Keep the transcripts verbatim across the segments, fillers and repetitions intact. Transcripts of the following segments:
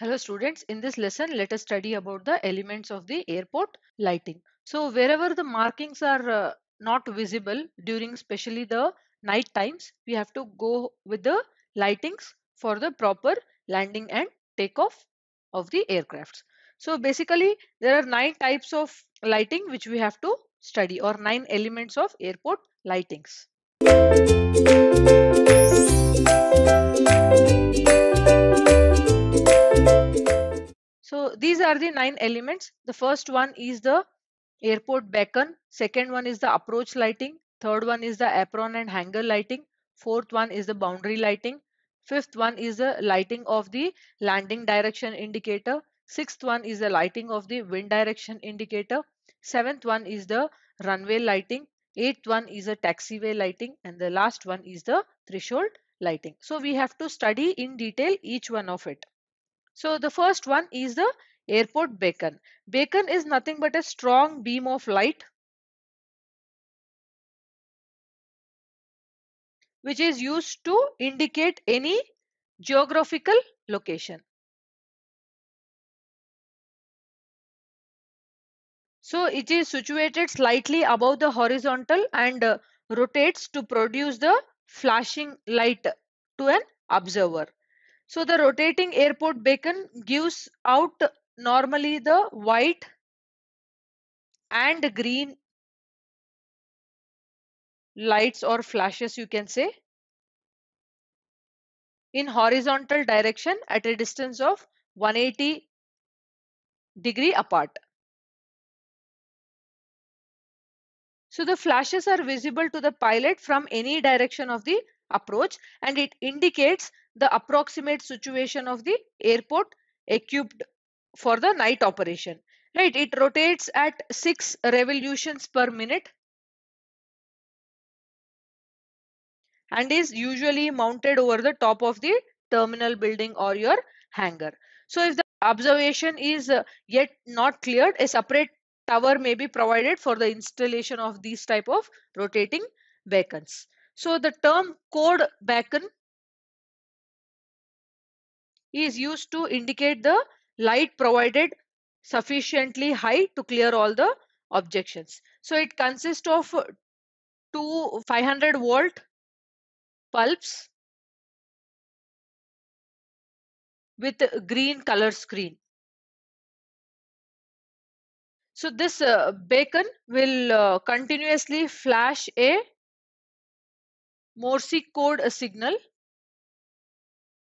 Hello students, in this lesson let us study about the elements of the airport lighting. So wherever the markings are uh, not visible during especially the night times, we have to go with the lightings for the proper landing and takeoff of the aircrafts. So basically there are nine types of lighting which we have to study, or nine elements of airport lightings. So these are the nine elements. The first one is the airport beacon. Second one is the approach lighting. Third one is the apron and hangar lighting. Fourth one is the boundary lighting. Fifth one is the lighting of the landing direction indicator. Sixth one is the lighting of the wind direction indicator. Seventh one is the runway lighting. Eighth one is a taxiway lighting. And the last one is the threshold lighting. So we have to study in detail each one of it. So the first one is the airport beacon. Beacon is nothing but a strong beam of light which is used to indicate any geographical location. So it is situated slightly above the horizontal and uh, rotates to produce the flashing light to an observer. So the rotating airport beacon gives out normally the white and green lights or flashes, you can say, in horizontal direction at a distance of one hundred eighty degree apart. So the flashes are visible to the pilot from any direction of the approach, and it indicates the approximate situation of the airport equipped for the night operation, right? It rotates at six revolutions per minute and is usually mounted over the top of the terminal building or your hangar. So if the observation is yet not cleared, a separate tower may be provided for the installation of these type of rotating beacons. So the term code beacon is used to indicate the light provided sufficiently high to clear all the objections. So it consists of two five hundred volt bulbs with green color screen. So this uh, beacon will uh, continuously flash a Morse code a signal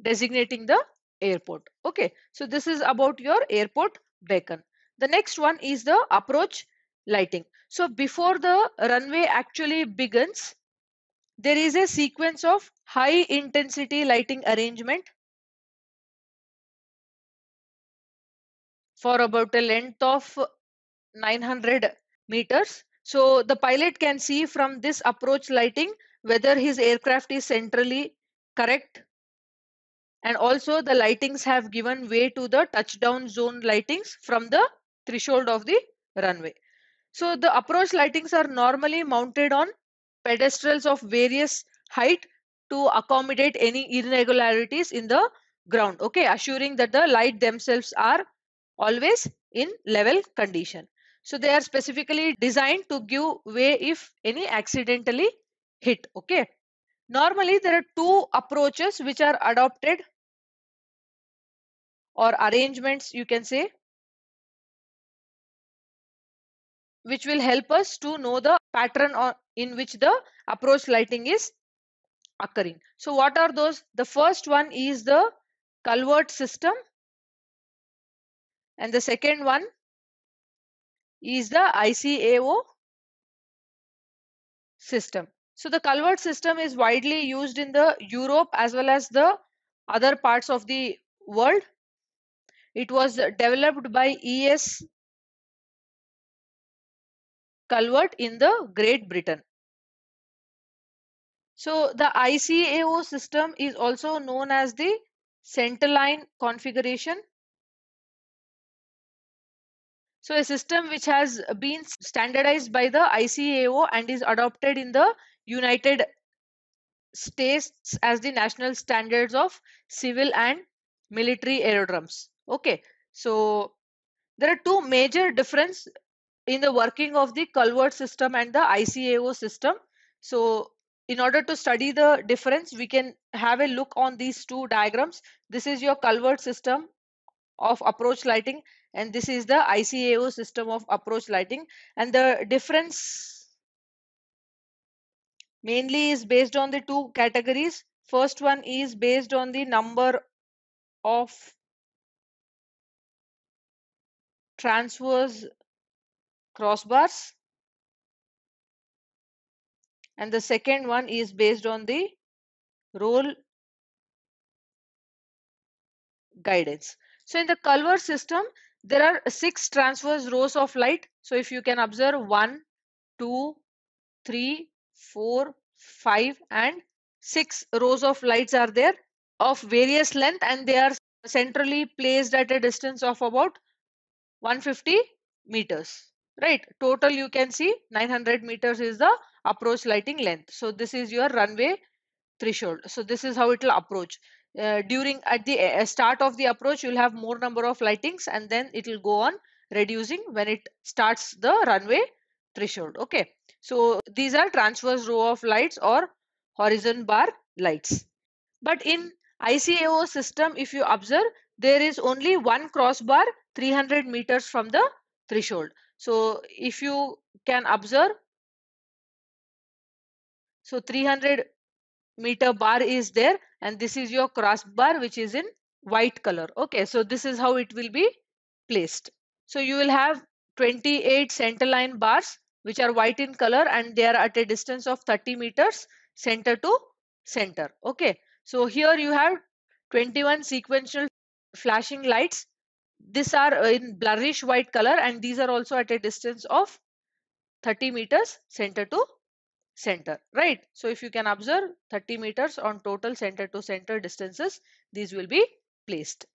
designating the airport. Okay, so this is about your airport beacon. The next one is the approach lighting. So before the runway actually begins, there is a sequence of high intensity lighting arrangement for about a length of nine hundred meters. So the pilot can see from this approach lighting whether his aircraft is centrally correct, and also the lightings have given way to the touchdown zone lightings from the threshold of the runway. So the approach lightings are normally mounted on pedestals of various height to accommodate any irregularities in the ground, okay, assuring that the light themselves are always in level condition. So they are specifically designed to give way if any accidentally hit, okay. Normally there are two approaches which are adopted, or arrangements you can say, which will help us to know the pattern or in which the approach lighting is occurring. So what are those? The first one is the Calvert system, and the second one is the I C A O system. So the Calvert system is widely used in the Europe as well as the other parts of the world. It was developed by E. S. Calvert in the Great Britain. So the I C A O system is also known as the centerline configuration. So a system which has been standardized by the I C A O and is adopted in the United States as the national standards of civil and military aerodromes. Okay, so there are two major differences in the working of the Calvert system and the I C A O system. So in order to study the difference, we can have a look on these two diagrams. This is your Calvert system of approach lighting, and this is the I C A O system of approach lighting. And the difference mainly is based on the two categories. First one is based on the number of transverse crossbars, and the second one is based on the roll guidance. So in the Calvert system, there are six transverse rows of light. So if you can observe, one, two, three, four, five, and six rows of lights are there of various length, and they are centrally placed at a distance of about one hundred fifty meters, right? Total you can see nine hundred meters is the approach lighting length. So this is your runway threshold. So this is how it will approach. Uh, during at the uh, start of the approach, you'll have more number of lightings, and then it will go on reducing when it starts the runway threshold. Okay, so these are transverse row of lights or horizon bar lights. But in I C A O system, if you observe, there is only one crossbar three hundred meters from the threshold. So if you can observe, so three hundred meter bar is there, and this is your crossbar which is in white color. Okay, so this is how it will be placed. So you will have twenty-eight centerline bars which are white in color, and they are at a distance of thirty meters center to center. Okay, so here you have twenty-one sequential flashing lights. These are in blurrish white color, and these are also at a distance of thirty meters center to center, right? So if you can observe, thirty meters on total center to center distances, these will be placed.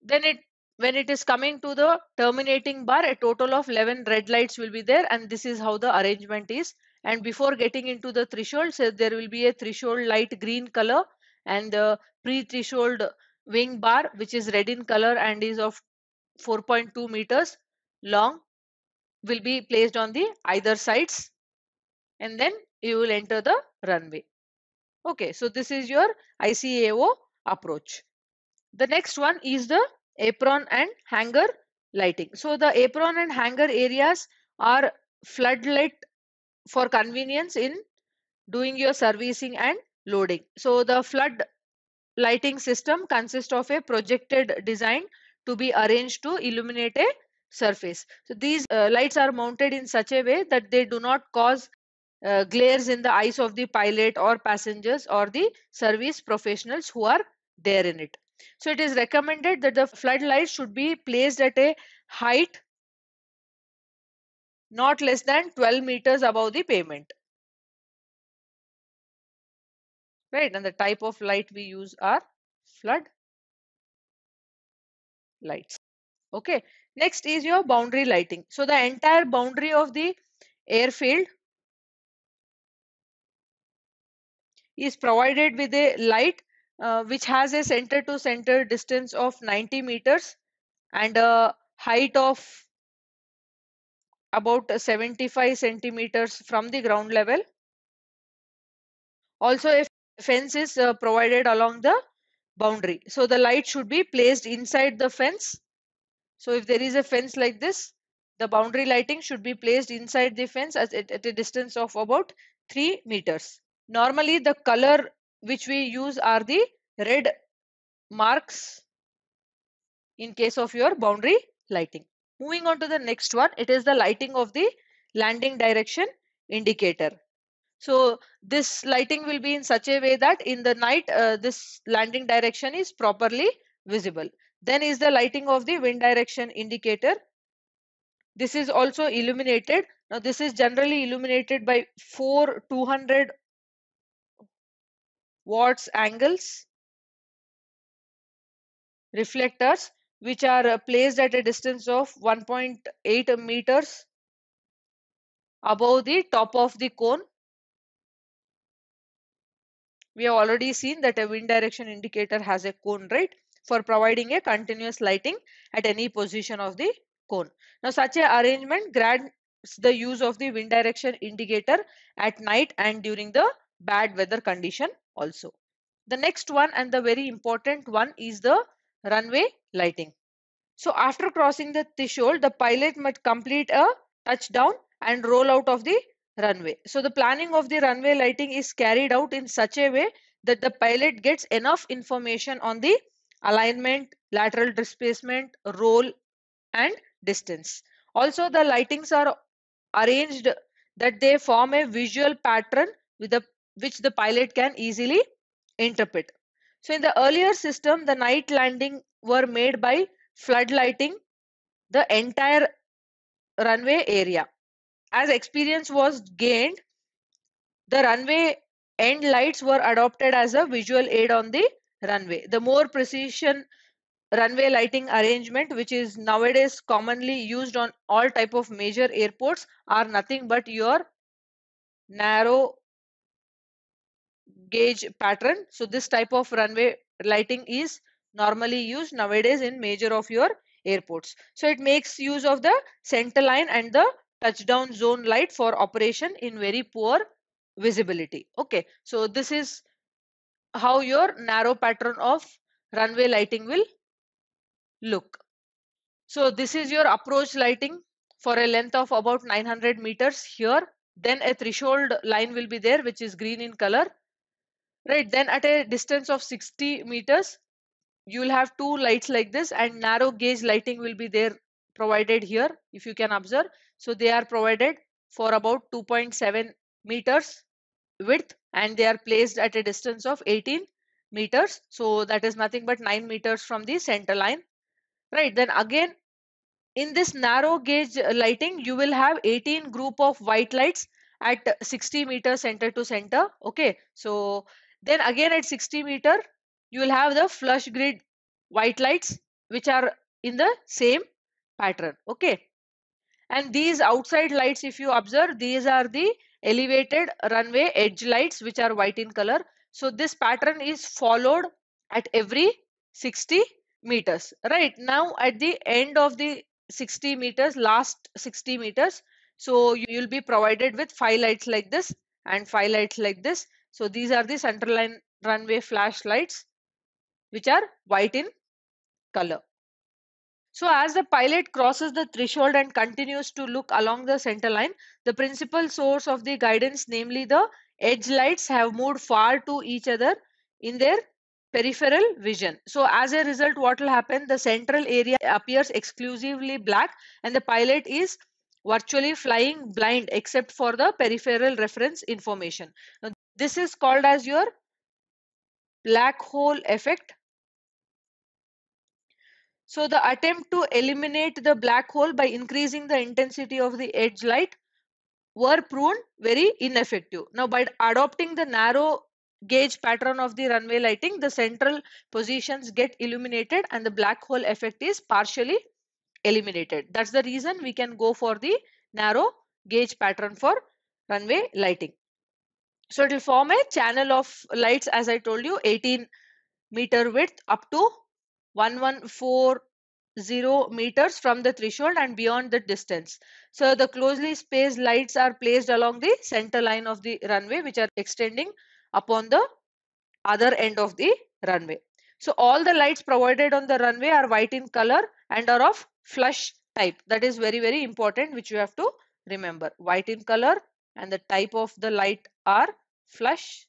Then it when it is coming to the terminating bar, a total of eleven red lights will be there, and this is how the arrangement is. And before getting into the threshold, so there will be a threshold light green color, and the pre-threshold wing bar which is red in color and is of four point two meters long will be placed on the either sides, and then you will enter the runway. Okay, so this is your I C A O approach. The next one is the apron and hangar lighting. So the apron and hangar areas are floodlit for convenience in doing your servicing and loading. So the flood lighting system consists of a projected design to be arranged to illuminate a surface. So these uh, lights are mounted in such a way that they do not cause uh, glares in the eyes of the pilot or passengers or the service professionals who are there in it. So it is recommended that the floodlights should be placed at a height not less than twelve meters above the pavement. Right, and the type of light we use are flood lights. Okay, next is your boundary lighting. So the entire boundary of the airfield is provided with a light uh, which has a center to center distance of ninety meters and a height of about seventy-five centimeters from the ground level. Also a fence is uh, provided along the boundary. So the light should be placed inside the fence. So if there is a fence like this, the boundary lighting should be placed inside the fence at, at a distance of about three meters. Normally the color which we use are the red marks in case of your boundary lighting. Moving on to the next one, it is the lighting of the landing direction indicator. So this lighting will be in such a way that in the night, uh, this landing direction is properly visible. Then is the lighting of the wind direction indicator. This is also illuminated. Now this is generally illuminated by four two hundred watts angles, reflectors, which are placed at a distance of one point eight meters above the top of the cone. We have already seen that a wind direction indicator has a cone, right? for providing a continuous lighting at any position of the cone. Now such a arrangement grants the use of the wind direction indicator at night and during the bad weather condition also. The next one and the very important one is the runway lighting. So after crossing the threshold, the pilot must complete a touchdown and roll out of the runway. So the planning of the runway lighting is carried out in such a way that the pilot gets enough information on the alignment, lateral displacement, roll and distance. Also the lightings are arranged that they form a visual pattern with the which the pilot can easily interpret. So in the earlier system, the night landing were made by flood lighting the entire runway area. As experience was gained, the runway end lights were adopted as a visual aid on the runway. The more precision runway lighting arrangement, which is nowadays commonly used on all type of major airports, are nothing but your narrow gauge pattern. So this type of runway lighting is normally used nowadays in major of your airports. So it makes use of the center line and the touchdown zone light for operation in very poor visibility. Okay, so this is how your narrow pattern of runway lighting will look. So this is your approach lighting for a length of about nine hundred meters here. Then a threshold line will be there, which is green in color, right? Then at a distance of sixty meters, you will have two lights like this, and narrow gauge lighting will be there provided here, if you can observe. So they are provided for about two point seven meters width, and they are placed at a distance of eighteen meters. So that is nothing but nine meters from the center line, right? Then again, in this narrow gauge lighting, you will have eighteen group of white lights at sixty meters center to center. Okay, so then again at sixty meter, you will have the flush grid white lights, which are in the same pattern. Okay, and these outside lights, if you observe, these are the elevated runway edge lights, which are white in color. So this pattern is followed at every sixty meters. Right now at the end of the sixty meters, last sixty meters, so you will be provided with five lights like this and five lights like this. So these are the center line runway flash lights, which are white in color. So as the pilot crosses the threshold and continues to look along the center line, the principal source of the guidance, namely the edge lights, have moved far to each other in their peripheral vision. So as a result, what will happen? The central area appears exclusively black, and the pilot is virtually flying blind except for the peripheral reference information. Now, this is called as your black hole effect. So the attempt to eliminate the black hole by increasing the intensity of the edge light were proven very ineffective. Now by adopting the narrow gauge pattern of the runway lighting, the central positions get illuminated and the black hole effect is partially eliminated. That's the reason we can go for the narrow gauge pattern for runway lighting. So it will form a channel of lights, as I told you, eighteen meter width up to eleven forty meters from the threshold and beyond the distance. So the closely spaced lights are placed along the center line of the runway, which are extending upon the other end of the runway. So all the lights provided on the runway are white in color and are of flush type. That is very, very important, which you have to remember. White in color and the type of the light are flush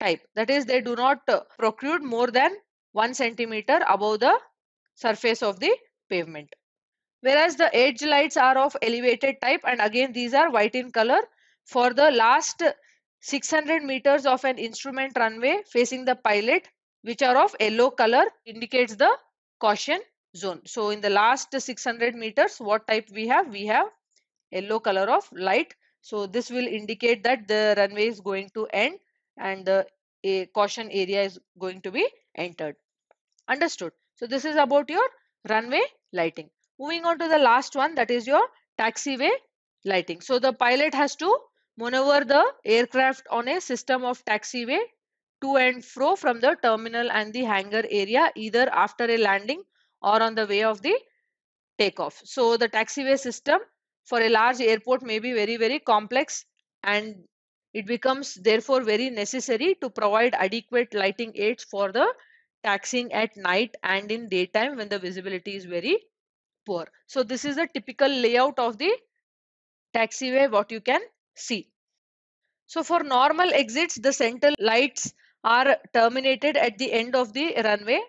type. That is, they do not uh, protrude more than one centimeter above the surface of the pavement. Whereas the edge lights are of elevated type, and again these are white in color. For the last six hundred meters of an instrument runway facing the pilot, which are of yellow color, indicates the caution zone. So in the last six hundred meters, what type we have? We have yellow color of light. So this will indicate that the runway is going to end and the a caution area is going to be entered. Understood? So this is about your runway lighting. Moving on to the last one, that is your taxiway lighting. So the pilot has to maneuver the aircraft on a system of taxiway to and fro from the terminal and the hangar area, either after a landing or on the way of the takeoff. So the taxiway system for a large airport may be very, very complex, and it becomes therefore very necessary to provide adequate lighting aids for the taxiing at night and in daytime when the visibility is very poor. So this is the typical layout of the taxiway, what you can see. So for normal exits, the central lights are terminated at the end of the runway.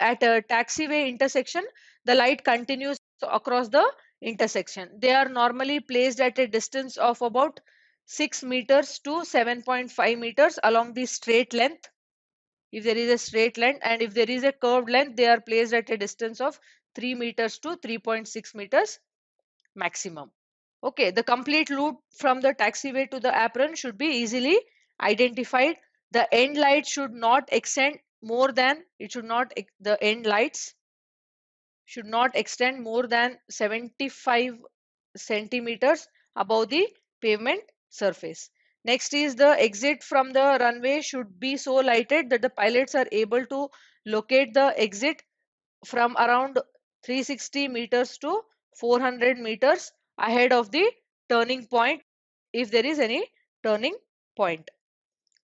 At a taxiway intersection, the light continues across the intersection. They are normally placed at a distance of about six meters to seven point five meters along the straight length, if there is a straight length, and if there is a curved length, they are placed at a distance of three meters to three point six meters maximum. Okay, the complete route from the taxiway to the apron should be easily identified. The end light should not extend more than, it should not, the end lights should not extend more than seventy-five centimeters above the pavement surface. Next is the exit from the runway should be so lighted that the pilots are able to locate the exit from around three hundred sixty meters to four hundred meters ahead of the turning point, if there is any turning point.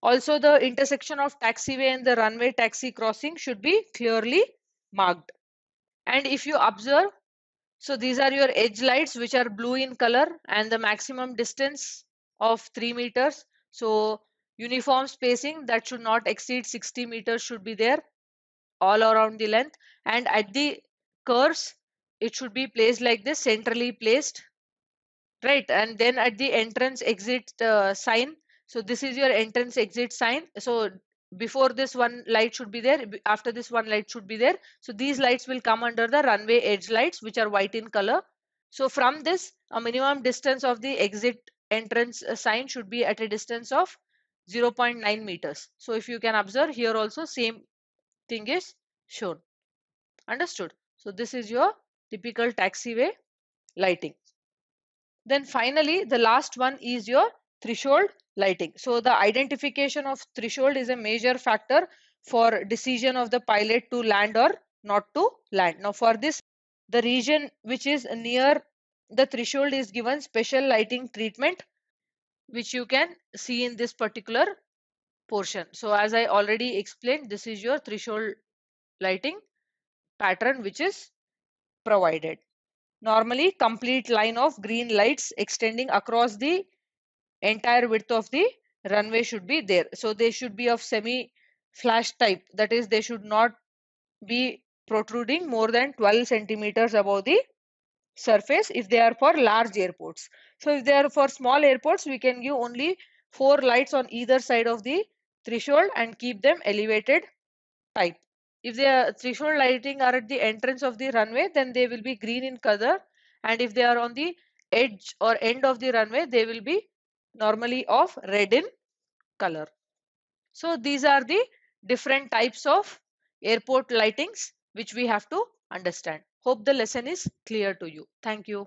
Also, the intersection of taxiway and the runway taxi crossing should be clearly marked. And if you observe, so these are your edge lights which are blue in color, and the maximum distance of three meters. So uniform spacing that should not exceed sixty meters should be there all around the length, and at the curves it should be placed like this, centrally placed, right? And then at the entrance exit uh, sign, so this is your entrance exit sign. So before this one light should be there, after this one light should be there. So these lights will come under the runway edge lights, which are white in color. So from this, a minimum distance of the exit entrance sign should be at a distance of zero point nine meters. So if you can observe here also, same thing is shown. Understood? So this is your typical taxiway lighting. Then finally, the last one is your threshold lighting. So the identification of threshold is a major factor for decision of the pilot to land or not to land. Now for this, the region which is near the threshold is given special lighting treatment, which you can see in this particular portion. So as I already explained, this is your threshold lighting pattern which is provided. Normally, complete line of green lights extending across the entire width of the runway should be there. So they should be of semi flash type, that is they should not be protruding more than twelve centimeters above the surface if they are for large airports. So if they are for small airports, we can give only four lights on either side of the threshold and keep them elevated type. If the threshold lighting are at the entrance of the runway, then they will be green in color, and if they are on the edge or end of the runway, they will be normally of red in color. So these are the different types of airport lightings which we have to understand. Hope the lesson is clear to you. Thank you.